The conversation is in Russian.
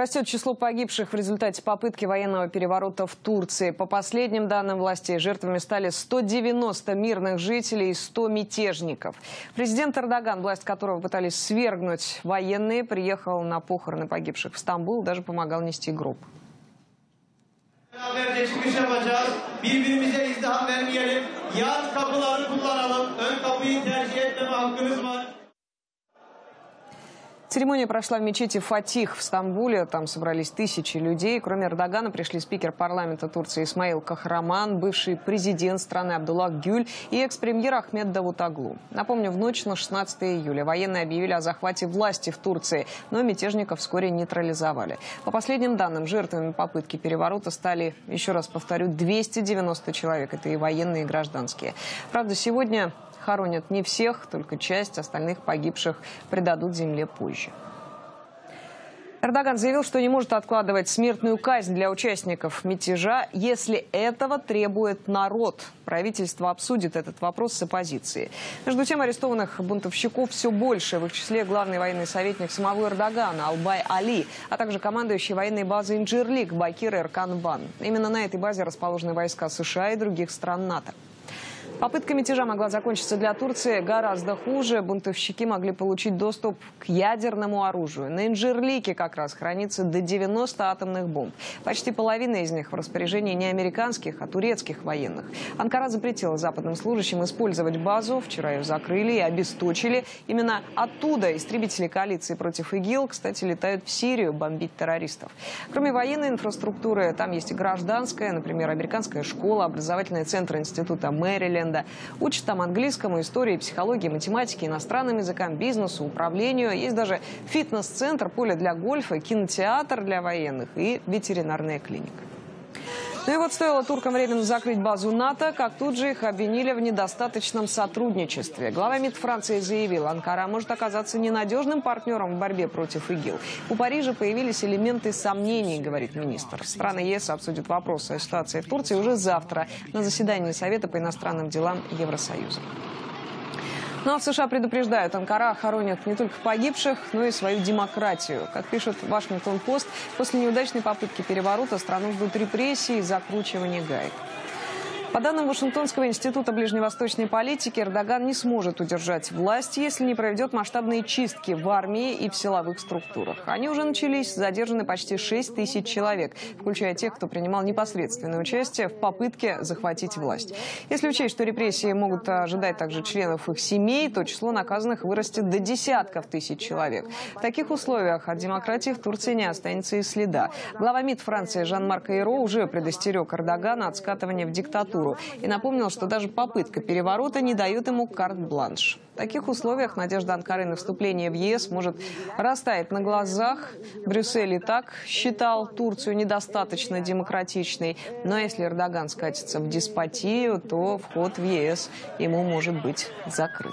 Растет число погибших в результате попытки военного переворота в Турции. По последним данным властей, жертвами стали 190 мирных жителей и 100 мятежников. Президент Эрдоган, власть которого пытались свергнуть военные, приехал на похороны погибших в Стамбул, даже помогал нести гроб. Церемония прошла в мечети Фатих в Стамбуле. Там собрались тысячи людей. Кроме Эрдогана пришли спикер парламента Турции Исмаил Кахраман, бывший президент страны Абдуллах Гюль и экс-премьер Ахмед Давутаглу. Напомню, в ночь на 16 июля военные объявили о захвате власти в Турции, но мятежников вскоре нейтрализовали. По последним данным, жертвами попытки переворота стали, еще раз повторю, 290 человек. Это и военные, и гражданские. Правда, сегодня хоронят не всех, только часть, остальных погибших предадут земле позже. Эрдоган заявил, что не может откладывать смертную казнь для участников мятежа, если этого требует народ. Правительство обсудит этот вопрос с оппозицией. Между тем, арестованных бунтовщиков все больше. В их числе главный военный советник самого Эрдогана Албай Али, а также командующий военной базой Инжирлик Бакир Эрканбан. Именно на этой базе расположены войска США и других стран НАТО. Попытка мятежа могла закончиться для Турции гораздо хуже. Бунтовщики могли получить доступ к ядерному оружию. На Инжирлике как раз хранится до 90 атомных бомб. Почти половина из них в распоряжении не американских, а турецких военных. Анкара запретила западным служащим использовать базу. Вчера ее закрыли и обесточили. Именно оттуда истребители коалиции против ИГИЛ, кстати, летают в Сирию бомбить террористов. Кроме военной инфраструктуры, там есть и гражданская, например, американская школа, образовательные центры института Мэриленд. Учат там английскому, истории, психологии, математике, иностранным языкам, бизнесу, управлению. Есть даже фитнес-центр, поле для гольфа, кинотеатр для военных и ветеринарная клиника. Ну и вот стоило туркам временно закрыть базу НАТО, как тут же их обвинили в недостаточном сотрудничестве. Глава МИД Франции заявил, Анкара может оказаться ненадежным партнером в борьбе против ИГИЛ. У Парижа появились элементы сомнений, говорит министр. Страны ЕС обсудят вопрос о ситуации в Турции уже завтра на заседании Совета по иностранным делам Евросоюза. Ну а в США предупреждают, Анкара хоронит не только погибших, но и свою демократию. Как пишет Вашингтон-Пост, после неудачной попытки переворота страну ждут репрессии и закручивание гаек. По данным Вашингтонского института ближневосточной политики, Эрдоган не сможет удержать власть, если не проведет масштабные чистки в армии и в силовых структурах. Они уже начались, задержаны почти 6 тысяч человек, включая тех, кто принимал непосредственное участие в попытке захватить власть. Если учесть, что репрессии могут ожидать также членов их семей, то число наказанных вырастет до десятков тысяч человек. В таких условиях от демократии в Турции не останется и следа. Глава МИД Франции Жан-Марк Эйро уже предостерег Эрдогана от скатывания в диктатуру. И напомнил, что даже попытка переворота не дает ему карт-бланш. В таких условиях надежда Анкары на вступление в ЕС может растаять на глазах. Брюссель и так считал Турцию недостаточно демократичной. Но если Эрдоган скатится в деспотию, то вход в ЕС ему может быть закрыт.